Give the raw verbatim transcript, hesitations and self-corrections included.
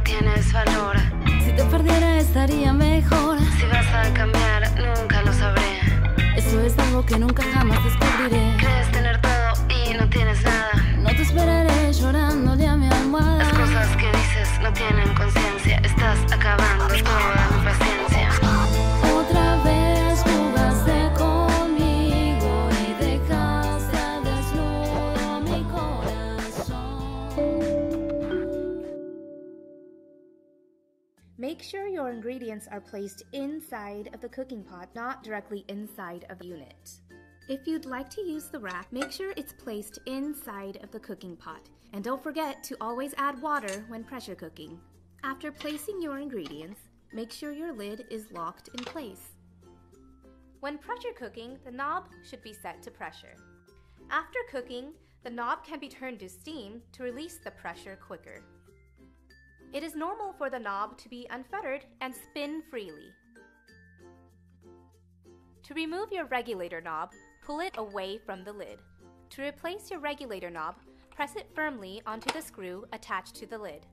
no tienes valor. Si te perdiera estaría mejor. Si vas a cambiar nunca lo sabré. Eso es algo que nunca jamás descubriré. Crees tener todo y no tienes nada. No te esperaré llorándole a mi almohada. Las cosas que dices no tienen conciencia. Estás acabando toda mi paciencia. Otra vez jugaste conmigo y dejaste al desnudo mi corazón. Make sure your ingredients are placed inside of the cooking pot, not directly inside of the unit. If you'd like to use the rack, make sure it's placed inside of the cooking pot. And don't forget to always add water when pressure cooking. After placing your ingredients, make sure your lid is locked in place. When pressure cooking, the knob should be set to pressure. After cooking, the knob can be turned to steam to release the pressure quicker. It is normal for the knob to be unfettered and spin freely. To remove your regulator knob, pull it away from the lid. To replace your regulator knob, press it firmly onto the screw attached to the lid.